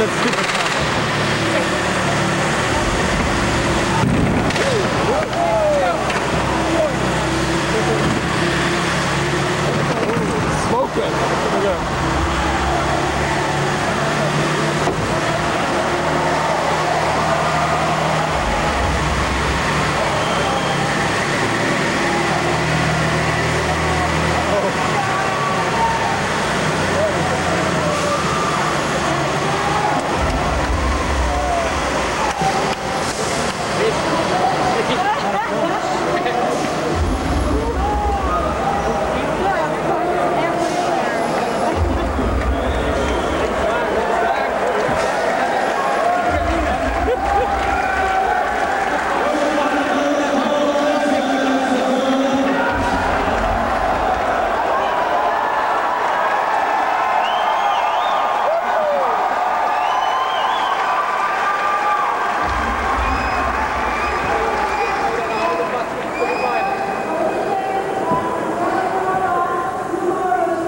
that's stupid.